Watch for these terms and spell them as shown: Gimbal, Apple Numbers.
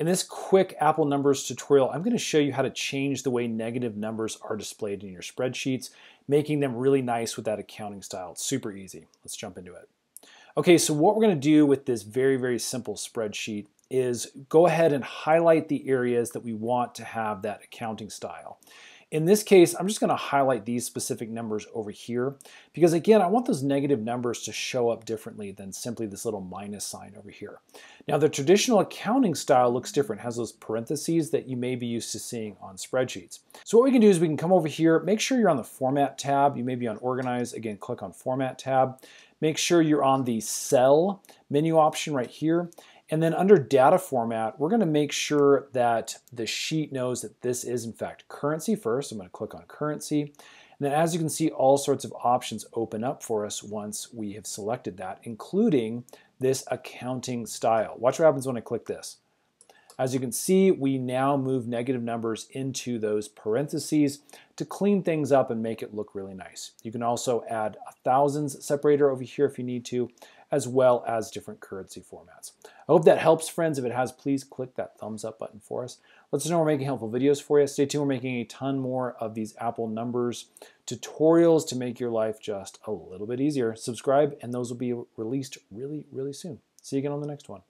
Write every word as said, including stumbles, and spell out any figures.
In this quick Apple Numbers tutorial, I'm going to show you how to change the way negative numbers are displayed in your spreadsheets, making them really nice with that accounting style. It's super easy. Let's jump into it. Okay, so what we're going to do with this very, very simple spreadsheet is go ahead and highlight the areas that we want to have that accounting style. In this case, I'm just going to highlight these specific numbers over here because, again, I want those negative numbers to show up differently than simply this little minus sign over here. Now, the traditional accounting style looks different. It has those parentheses that you may be used to seeing on spreadsheets. So what we can do is we can come over here, make sure you're on the Format tab. You may be on Organize. Again, click on Format tab. Make sure you're on the Cell menu option right here. And then under Data Format, we're going to make sure that the sheet knows that this is, in fact, currency first. I'm going to click on Currency. And then as you can see, all sorts of options open up for us once we have selected that, including this accounting style. Watch what happens when I click this. As you can see, we now move negative numbers into those parentheses to clean things up and make it look really nice. You can also add a thousands separator over here if you need to, as well as different currency formats. I hope that helps, friends. If it has, please click that thumbs up button for us. Let us know we're making helpful videos for you. Stay tuned. We're making a ton more of these Apple Numbers tutorials to make your life just a little bit easier. Subscribe, and those will be released really, really soon. See you again on the next one.